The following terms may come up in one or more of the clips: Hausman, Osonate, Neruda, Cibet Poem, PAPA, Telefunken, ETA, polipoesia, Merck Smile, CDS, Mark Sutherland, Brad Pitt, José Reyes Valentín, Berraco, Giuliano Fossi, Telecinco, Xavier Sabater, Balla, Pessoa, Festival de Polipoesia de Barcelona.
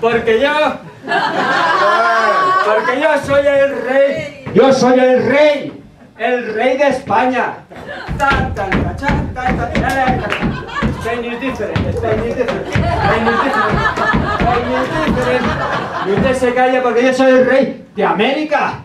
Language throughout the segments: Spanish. Porque yo soy el rey. Yo soy el rey. El rey de España. Y usted se calla porque yo soy el rey de América.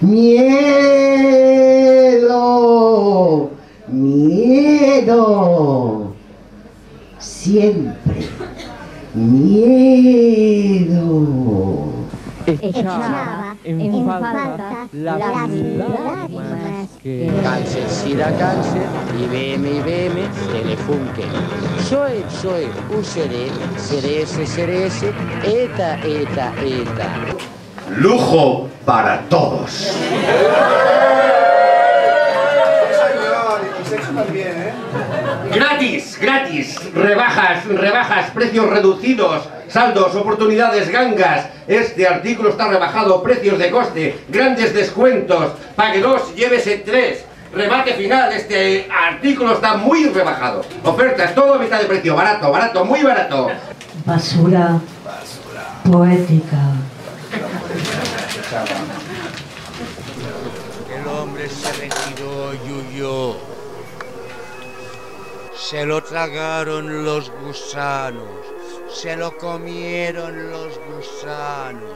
Miedo, miedo, miedo, siempre miedo. Echaba en falta las lágrimas que... Cáncer, SIDA, cáncer, IBM, Telefunken. Soy, UCD, CDS, ETA. Lujo para todos. Gratis, rebajas, precios reducidos, saldos, oportunidades, gangas. Este artículo está rebajado, precios de coste, grandes descuentos, pague 2, llévese 3. Remate final, este artículo está muy rebajado. Ofertas, todo a mitad de precio, barato, muy barato. Basura. Poética. El hombre se retiró y huyó. Se lo tragaron los gusanos, se lo comieron los gusanos,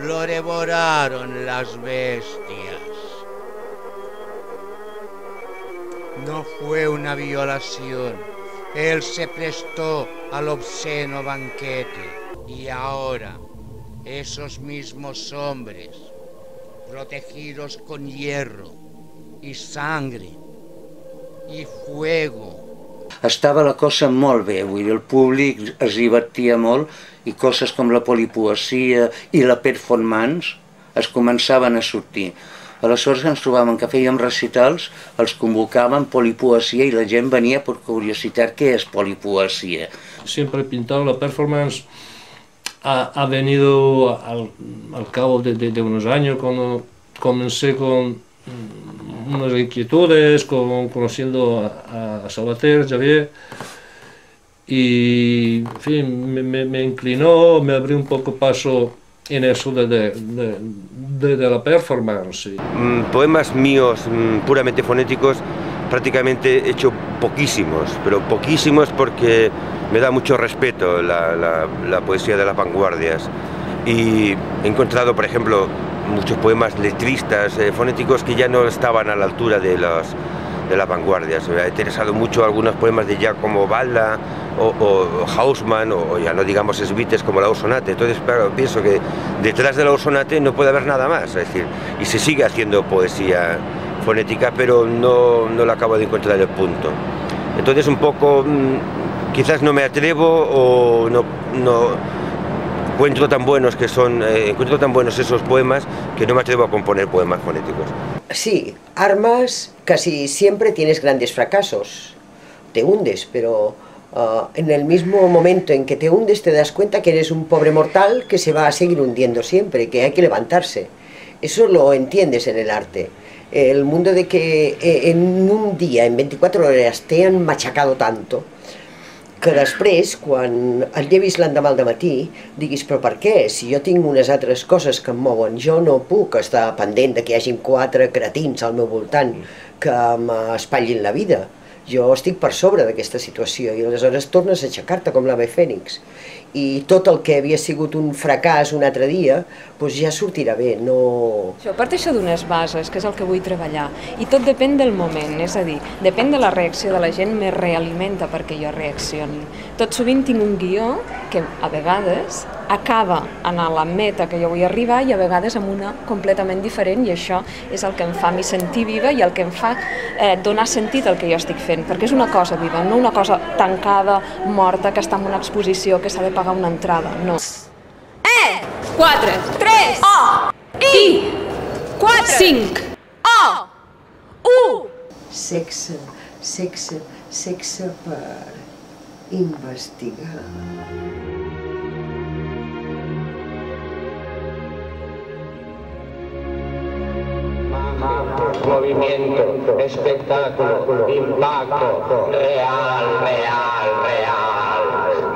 lo devoraron las bestias. No fue una violación, él se prestó al obsceno banquete. Y ahora, esos mismos hombres, protegidos con hierro y sangre y fuego. Estava la cosa molt bé, vull dir, el públic es divertia molt i coses com la polipoesia i la performance es començaven a sortir. Aleshores ens trobàvem que fèiem recitals, els convocaven polipoesia i la gent venia per curiositat què és polipoesia. Sempre pintant la performance ha venido al cabo de unos años cuando comencé con unas inquietudes, conociendo a Sabater, Xavier, y en fin, me inclinó, me abrió un poco paso en eso de la performance. Poemas míos puramente fonéticos, prácticamente he hecho poquísimos, pero poquísimos porque me da mucho respeto la poesía de las vanguardias. Y he encontrado, por ejemplo, muchos poemas letristas, fonéticos, que ya no estaban a la altura de las vanguardias. Me ha interesado mucho algunos poemas de ya como Balla o Hausman, o ya no digamos esvites como la Osonate. Entonces, claro, pienso que detrás de la Osonate no puede haber nada más, es decir, y se sigue haciendo poesía fonética, pero no la acabo de encontrar el punto. Entonces, un poco, quizás no me atrevo o no encuentro tan buenos esos poemas que no me atrevo a componer poemas fonéticos. Sí, armas casi siempre tienes grandes fracasos, te hundes, pero en el mismo momento en que te hundes te das cuenta que eres un pobre mortal que se va a seguir hundiendo siempre, que hay que levantarse. Eso lo entiendes en el arte. El mundo de que en un día, en 24 horas, te han machacado tanto, que després, quan et llevis l'endemà al dematí, diguis, però per què? Si jo tinc unes altres coses que em mouen, jo no puc estar pendent que hi hagin 4 cretins al meu voltant que m'espatllin la vida. Jo estic per sobre d'aquesta situació i aleshores tornes a aixecar-te com l'ave fènix. I tot el que havia sigut un fracàs un altre dia, doncs ja sortirà bé, no... Jo parteixo d'unes bases, que és el que vull treballar, i tot depèn del moment, és a dir, depèn de la reacció de la gent, me realimenta perquè jo reaccioni. Tot sovint tinc un guió que, a vegades, acaba en la meta que jo vull arribar i a vegades amb una completament diferent, i això és el que em fa a mi sentir viva i el que em fa donar sentit al que jo estic fent, perquè és una cosa viva, no una cosa tancada, morta, que està en una exposició, que s'ha de pagar una entrada, no. E, 4, 3, O, I, 4, 5, O, cu! Sexe per investigar. Movimiento, espectáculo, impacto, real.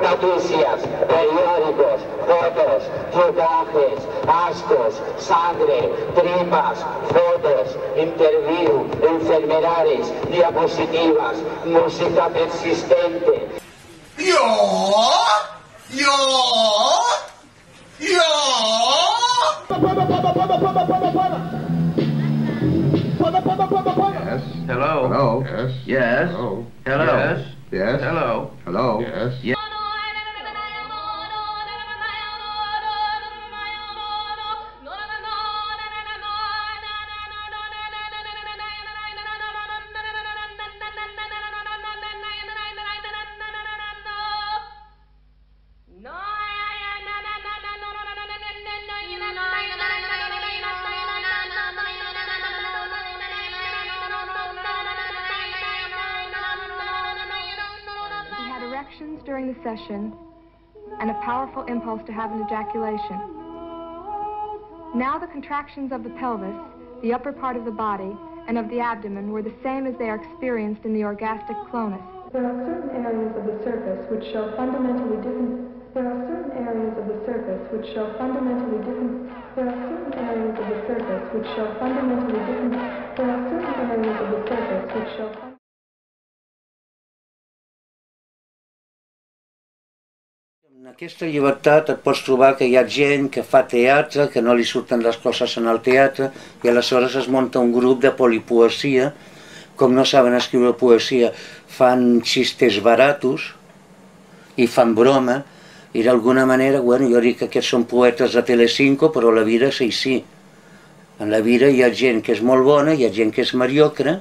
Noticias, periódicos, fotos, rodajes, ascos, sangre, tripas, fotos, interview, enfermedades, diapositivas, música persistente. Yo. Yes. Hello. Hello. Yes. Yes. Hello. Hello. Yes. Yes. Hello. Hello. Yes. Yes. During the session and a powerful impulse to have an ejaculation. Now the contractions of the pelvis, the upper part of the body, and of the abdomen were the same as they are experienced in the orgastic clonus. There are certain areas of the surface which show fundamentally different. En aquesta llibertat et pots trobar que hi ha gent que fa teatre, que no li surten les coses en el teatre, i aleshores es munta un grup de polipoesia. Com no saben escriure poesia, fan xistes baratos i fan broma, i d'alguna manera, bueno, jo dic que aquests són poetes de Telecinco, però a la vida sí. En la vida hi ha gent que és molt bona, hi ha gent que és mediocre,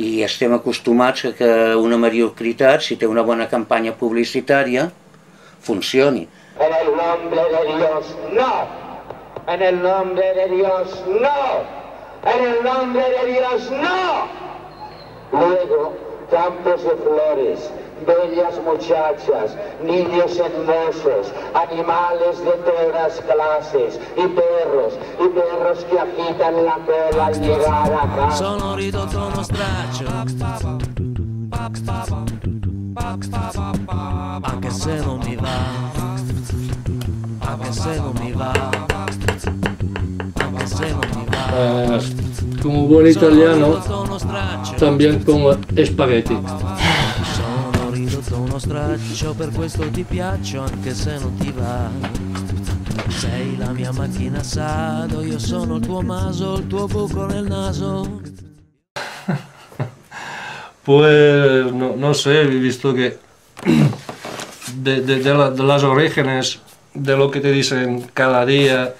i estem acostumats que una mediocritat, si té una bona campanya publicitària, funcione. En el nombre de Dios, no. En el nombre de Dios, no. En el nombre de Dios, no. Luego, campos de flores, bellas muchachas, niños hermosos, animales de todas clases, y perros que agitan la cola al llegar a casa. Anche se non mi va, anche se non mi va, anche se non mi va. Como buen italiano, también como espagueti. Sono ridotto uno straccio, per questo ti piaccio anche se non ti va. Sei la mia macchina assado, io sono il tuo maso, il tuo buco nel naso. Pues no sé, he visto que de las orígenes, de lo que te dicen cada día,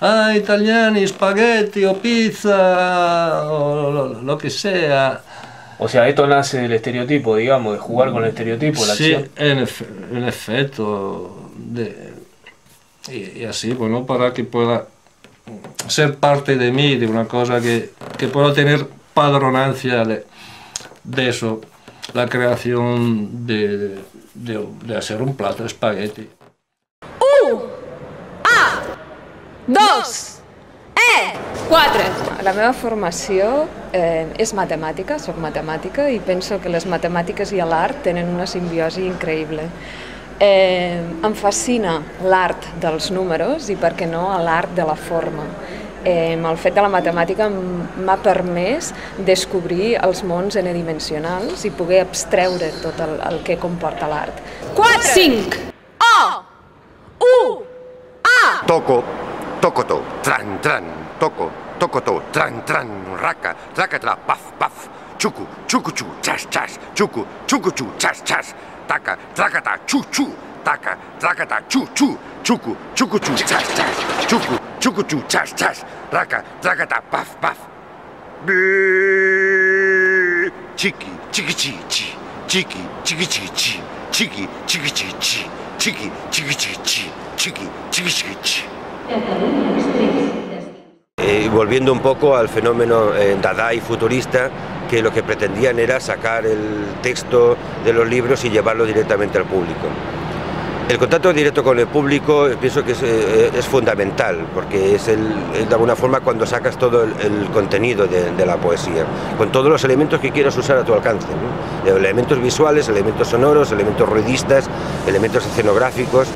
ah, italiani, spaghetti o pizza o lo que sea. O sea, esto nace del estereotipo, digamos, de jugar con el estereotipo, la acción. Sí, en efecto. Y así, bueno, para que pueda ser parte de mí, de una cosa que pueda tener padronancia de eso, la creación de hacer un plato de espagueti. 1, 2, 4. La meva formació és matemàtica, soc matemàtica, i penso que les matemàtiques i l'art tenen una simbiosi increïble. Em fascina l'art dels números i, per què no, l'art de la forma. El fet de la matemàtica m'ha permès descobrir els mons n-dimensionals i poder abstreure tot el que comporta l'art. 4, 5, O, 1, A. Toco to, tran, toco to, tran, raca, paf, chucu, chas, chucu, chas, taca, tracata, chu, taca, tracata, chu, chucu, chas, chucu. Chucuchu, chas, chas, raca, tracata, paf. Chiqui. volviendo un poco al fenómeno dadaí futurista, que lo que pretendían era sacar el texto de los libros y llevarlo directamente al público. El contacto directo con el público pienso que es fundamental, porque es de alguna forma cuando sacas todo el contenido de la poesía, con todos los elementos que quieras usar a tu alcance, ¿no? Elementos visuales, elementos sonoros, elementos ruidistas, elementos escenográficos.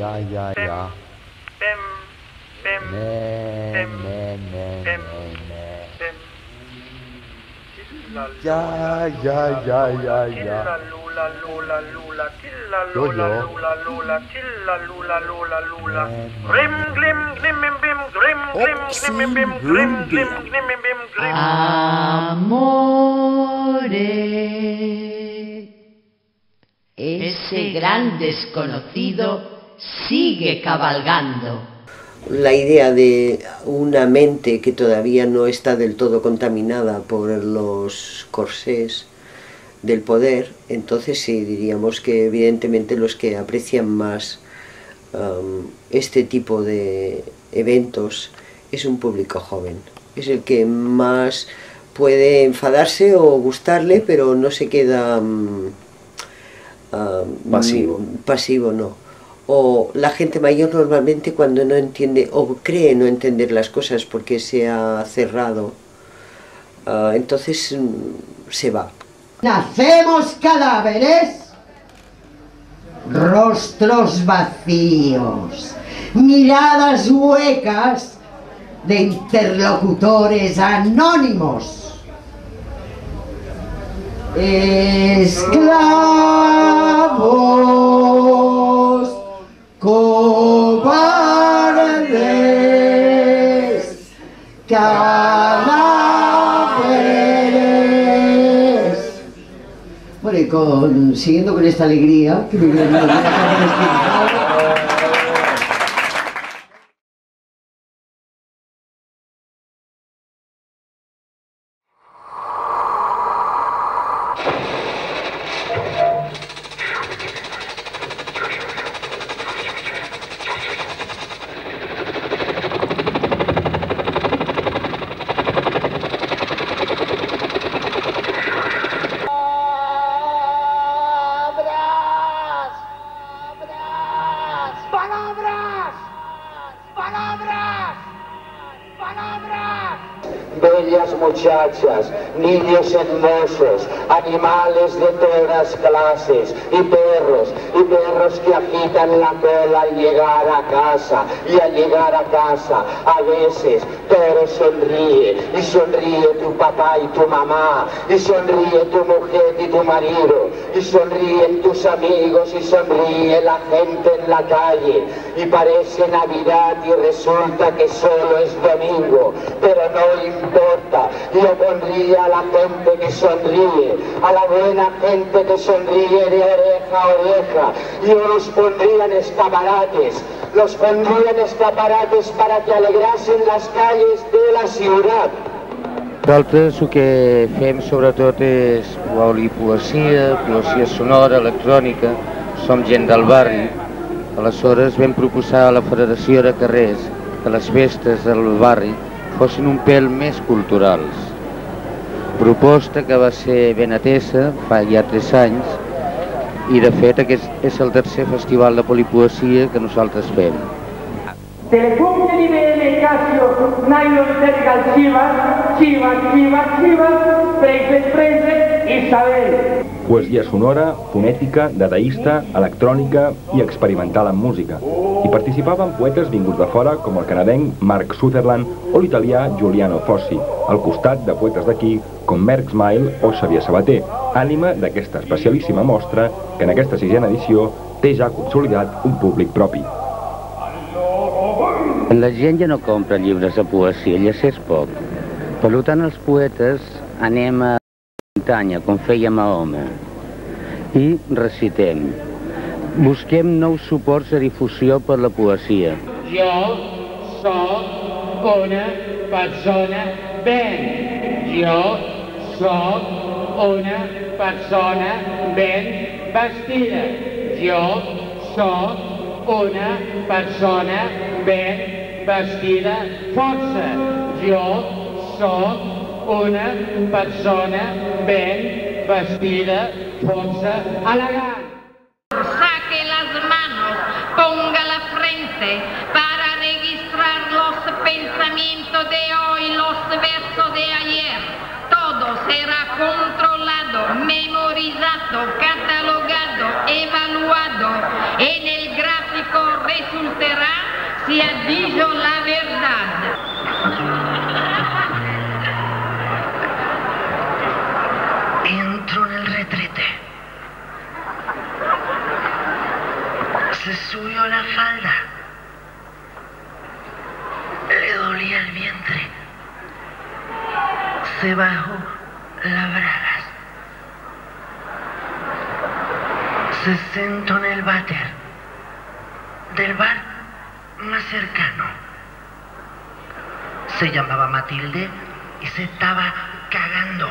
Amore, ese gran desconocido sigue cabalgando. La idea de una mente que todavía no está del todo contaminada por los corsés del poder, entonces sí diríamos que evidentemente los que aprecian más este tipo de eventos es un público joven. Es el que más puede enfadarse o gustarle, pero no se queda pasivo, no. O la gente mayor normalmente cuando no entiende o cree no entender las cosas porque se ha cerrado, entonces se va. Nacemos cadáveres, rostros vacíos, miradas huecas de interlocutores anónimos, esclavos, cobardes, cadáveres. Bueno, y siguiendo con esta alegría que me viene niños hermosos, animales de todas clases, y perros que agitan la cola al llegar a casa, y al llegar a casa, a veces, pero sonríe, y sonríe tu papá y tu mamá, y sonríe tu mujer y tu marido, y sonríen tus amigos, y sonríe la gente en la calle, y parece Navidad y resulta que solo es domingo, pero no importa, yo pondría a la gente que sonríe, a la buena gente que sonríe de oreja a oreja, yo los pondría en escaparates, los pondría en escaparates para que alegrasen las calles de la ciudad. Nosaltres el que fem sobretot és polipoesia, poesia sonora, electrònica, som gent del barri. Aleshores vam proposar a la Federació de Carrers que les festes del barri fossin un pèl més culturals. Proposta que va ser ben atesa fa ja 3 anys i de fet aquest és el tercer festival de polipoesia que nosaltres fem. Telefunken IBM en Casio, Nailon cerca al Chivas, Chivas, Chivas, Chivas, Prenses, Prenses, Isabel. Poesia sonora, fonètica, dadaista, electrònica i experimental en música. Hi participaven poetes vinguts de fora com el canadenc Mark Sutherland o l'italià Giuliano Fossi, al costat de poetes d'aquí com Merck Smile o Xavier Sabater, ànima d'aquesta especialíssima mostra que en aquesta 6ª edició té ja consolidat un públic propi. La gent ja no compra llibres de poesia, llegeix poc. Per tant, els poetes anem a la muntanya, com fèiem a Home, i recitem. Busquem nous suports de difusió per la poesia. Jo soc una persona ben. Jo soc una persona ben vestida. Jo soc una persona ben vestida. Vestida força, Jo soc una persona ben vestida, força elegant. Saque las manos, ponga la frente para registrar los pensamientos de hoy, los versos de ayer. Todo será controlado, memorizado, catalogado, evaluado. En el gráfico resultará si ha dicho la verdad. Entro en el retrete. Se subió la falda. Le dolía el vientre. Se bajó las bragas. Se sentó en el váter del bar más cercano. Se llamaba Matilde y se estaba cagando.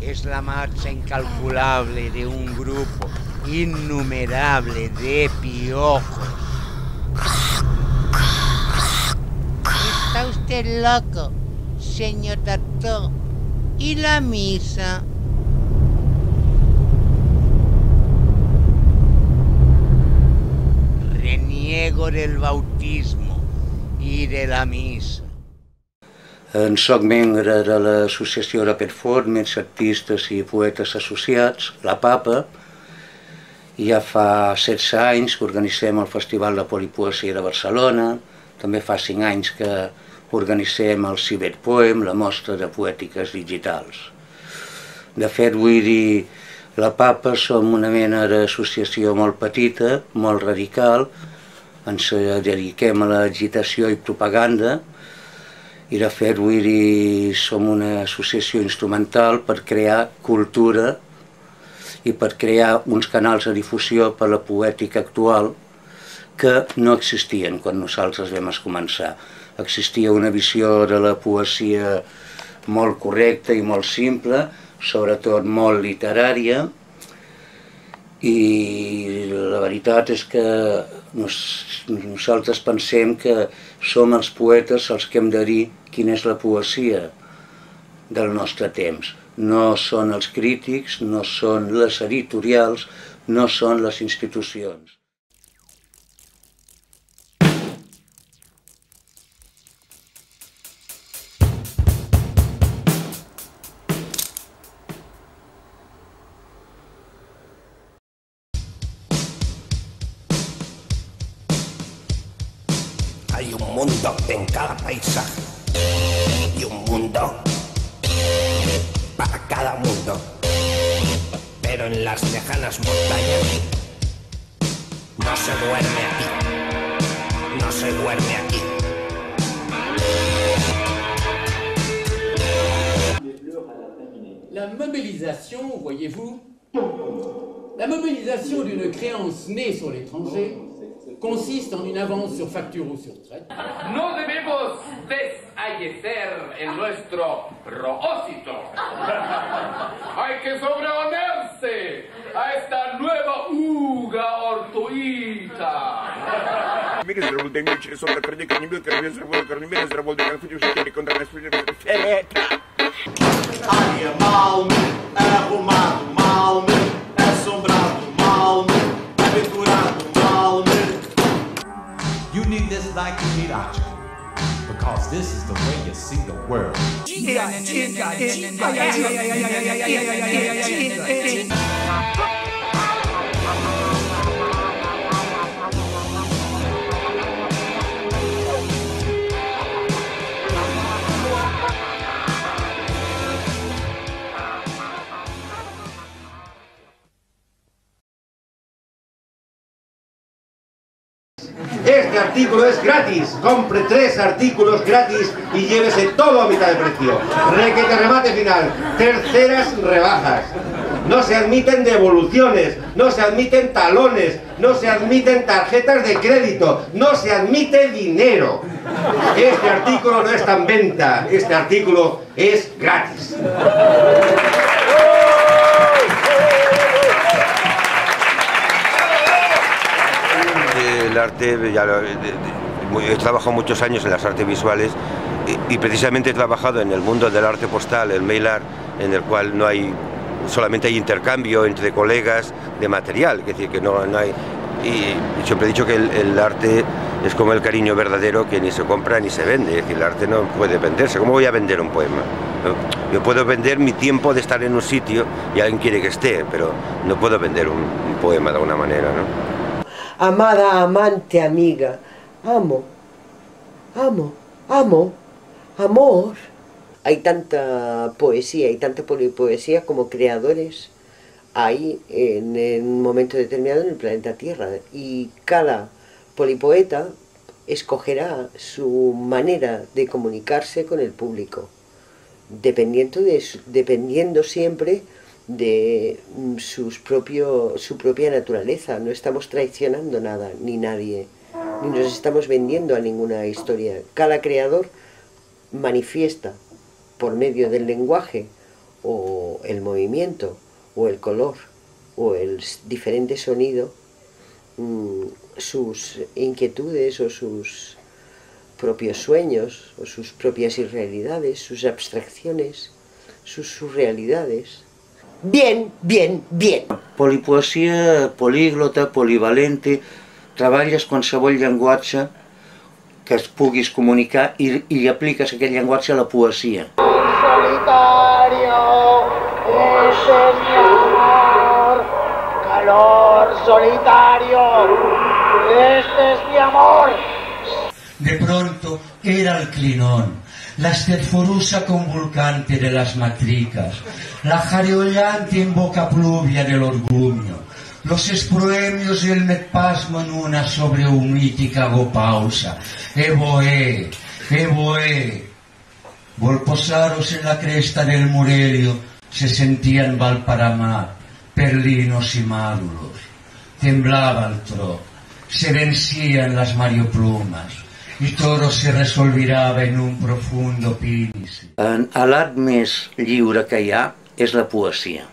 Es la marcha incalculable de un grupo innumerable de piojos. Está usted loco, señor Tartó. ¿Y la misa? Reniego del bautismo i de la misa. En soc membre de l'Associació de Performers, Artistes i Poetes Associats, la PAPA, i ja fa 16 anys que organitzem el Festival de Polipoesia de Barcelona, també fa 5 anys que organitzem el Cibet Poem, la mostra de poètiques digitals. De fet, vull dir, la PAPA som una mena d'associació molt petita, molt radical, ens dediquem a l'agitació i propaganda, i de fet, vull dir, som una associació instrumental per crear cultura i per crear uns canals de difusió per a la poètica actual que no existien quan nosaltres vam començar. Existia una visió de la poesia molt correcta i molt simple, sobretot molt literària, i la veritat és que nosaltres pensem que som els poetes els que hem de dir quina és la poesia del nostre temps. No són els crítics, no són les editorials, no són les institucions. Hay un mundo en cada paisaje y un mundo para cada mundo, pero en las lejanas montañas no se duerme aquí, no se duerme aquí. La mobilisation, voyez-vous, la mobilisation d'une créance née sur l'étranger consiste en une avance sur facture ou sur traite. No debemos desfallecer en nuestro propósito. Hay que sobreponerse a esta nueva uga ortoíta. Мир изработан нечто, что на корне корни бил, корни изработан корни мир изработан конфетти уже тели контрольные спутники. Área Malme, arrumado Malme, assombrado Malme, aventurado. You need this like you need oxygen, because this is the way you see the world. Este artículo es gratis, compre 3 artículos gratis y llévese todo a mitad de precio. Requete remate final, terceras rebajas. No se admiten devoluciones, no se admiten talones, no se admiten tarjetas de crédito, no se admite dinero. Este artículo no está en venta, este artículo es gratis. arte, ya he trabajado muchos años en las artes visuales y precisamente he trabajado en el mundo del arte postal, el mail art, en el cual no hay, solamente hay intercambio entre colegas de material, es decir, que no hay... Y siempre he dicho que el arte es como el cariño verdadero, que ni se compra ni se vende, es decir, el arte no puede venderse. ¿Cómo voy a vender un poema? ¿No? Yo puedo vender mi tiempo de estar en un sitio y alguien quiere que esté, pero no puedo vender un poema de alguna manera, ¿no? Amada, amante, amiga, amo, amo, amo, amor. Hay tanta poesía y tanta polipoesía como creadores hay en un momento determinado en el planeta Tierra, y cada polipoeta escogerá su manera de comunicarse con el público, dependiendo siempre de su propia naturaleza. No estamos traicionando nada, ni nadie, ni nos estamos vendiendo a ninguna historia. Cada creador manifiesta por medio del lenguaje, o el movimiento, o el color, o el diferente sonido, sus inquietudes, o sus propios sueños, o sus propias irrealidades, sus abstracciones, sus surrealidades. Bien, bien, bien. Polipoesia, políglota, polivalente, treballes qualsevol llenguatge que es puguis comunicar i apliques aquest llenguatge a la poesia. De pronto era el clinón, la esterforusa convulcante de las matricas, la jareolante en boca pluvia del orgullo, los esproemios del metpasmo en una sobrehumítica agopausa. Evoé, evoé. Golposaros en la cresta del Murelio se sentían Valparamar, perlinos y maduros. Temblaba el tro, se vencían las marioplumas y todo se resolviraba en un profundo pinis. L'art més lliure que hi ha és la poesia,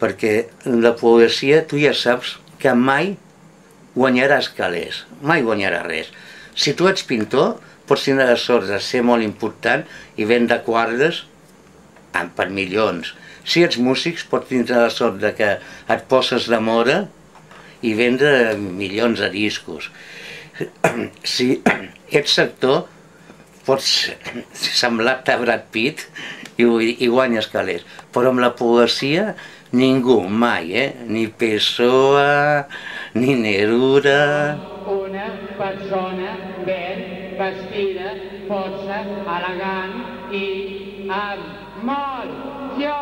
perquè la poesia tu ja saps que mai guanyaràs calés, mai guanyaràs res. Si tu ets pintor, pots tenir la sort de ser molt important i vendre quadres per milions. Si ets músic, pots tenir la sort que et poses de moda i vendre milions de discos. Si ets actor, pots semblar-te a Brad Pitt i guanyes calés. Però amb la poesia ningú, mai, ni Pessoa, ni Neruda. Una persona ben vestida, força, elegant i amor. Jo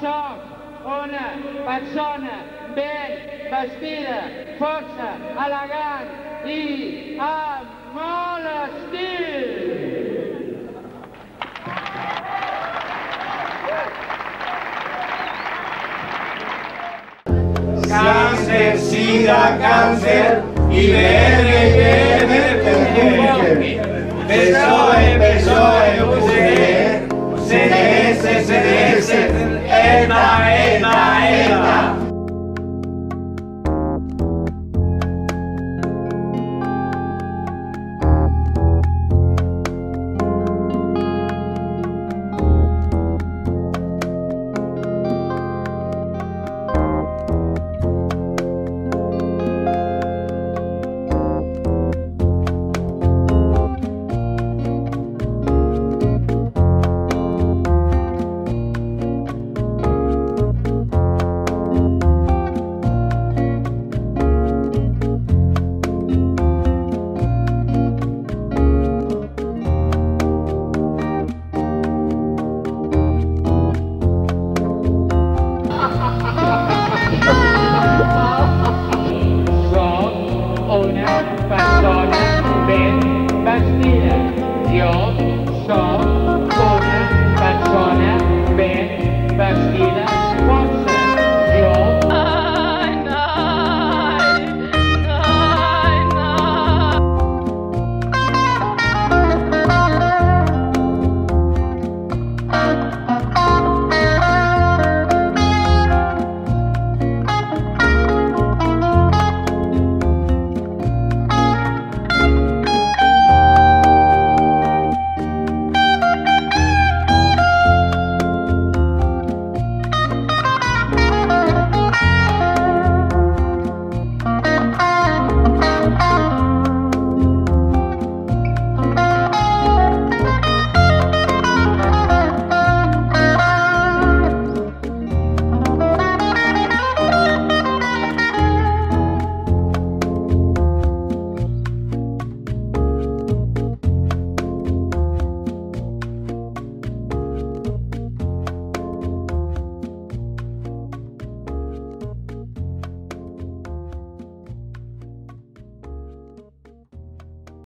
sóc una persona ben vestida, força, elegant i amb molt estil. Cáncer, sida, cáncer, IBM, PSOE, PSOE, CDS, CDS, ETA, ETA, ETA. Yo soy una persona bien vestida.